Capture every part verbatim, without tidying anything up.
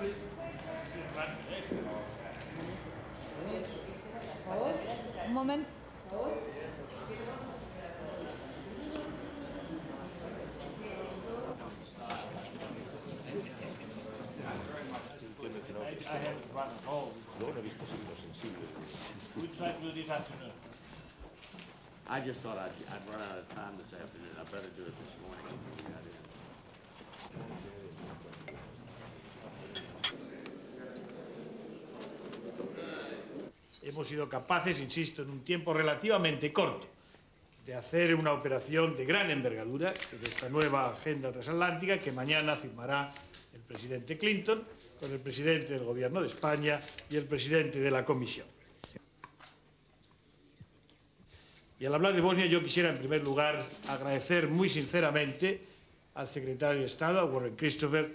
Un moment. I have run home. We try to do this afternoon. I just thought I'd, I'd run out of time this afternoon. I better do it this morning. Hemos sido capaces, insisto, en un tiempo relativamente corto, de hacer una operación de gran envergadura, que es esta nueva agenda transatlántica que mañana firmará el presidente Clinton con el presidente del Gobierno de España y el presidente de la Comisión. Y al hablar de Bosnia, yo quisiera en primer lugar agradecer muy sinceramente al secretario de Estado, a Warren Christopher,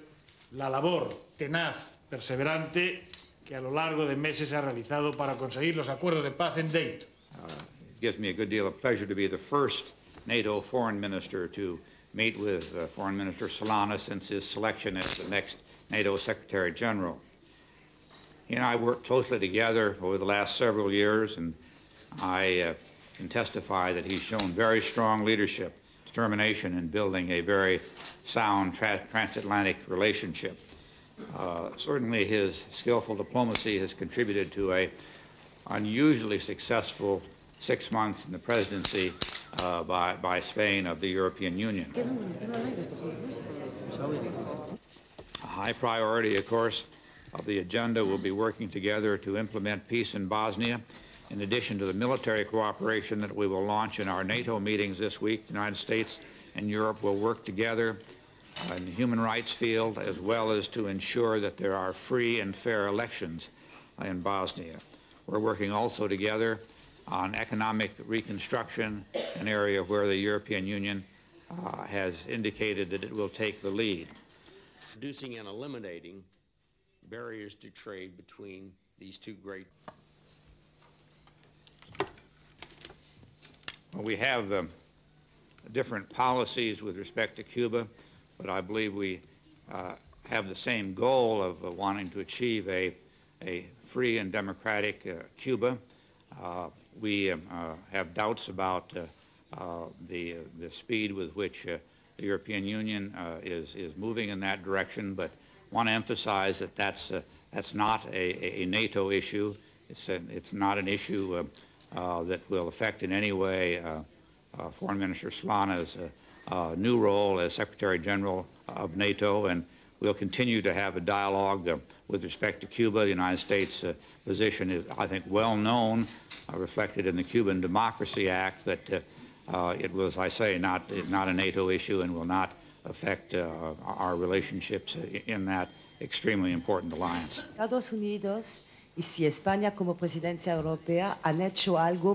la labor tenaz, perseverante, que a lo largo de meses ha realizado para conseguir los acuerdos de paz en Dayton. Uh, it gives me a good deal of pleasure to be the first NATO foreign minister to meet with uh, Foreign Minister Solana since his selection as the next NATO Secretary General. He and I worked closely together over the last several years, and I uh, can testify that he's shown very strong leadership, determination in building a very sound tra transatlantic relationship. Uh, certainly his skillful diplomacy has contributed to an unusually successful six months in the presidency uh, by, by Spain of the European Union. A high priority, of course, of the agenda will be working together to implement peace in Bosnia, in addition to the military cooperation that we will launch in our NATO meetings this week. The United States and Europe will work together in the human rights field, as well as to ensure that there are free and fair elections in Bosnia. We're working also together on economic reconstruction, an area where the European Union uh, has indicated that it will take the lead. Reducing and eliminating barriers to trade between these two great... We have um, different policies with respect to Cuba, but I believe we uh, have the same goal of uh, wanting to achieve a, a free and democratic uh, Cuba. Uh, we um, uh, have doubts about uh, uh, the, uh, the speed with which uh, the European Union uh, is, is moving in that direction, but want to emphasize that that's, uh, that's not a, a NATO issue. It's, a, it's not an issue uh, Uh, that will affect in any way uh, uh, Foreign Minister Solana's uh, uh, new role as Secretary General of NATO, and we'll continue to have a dialogue uh, with respect to Cuba. The United States' uh, position is, I think, well known, uh, reflected in the Cuban Democracy Act, but uh, uh, it was, I say, not, not a NATO issue and will not affect uh, our relationships in that extremely important alliance. Estados Unidos y si España como presidencia europea han hecho algo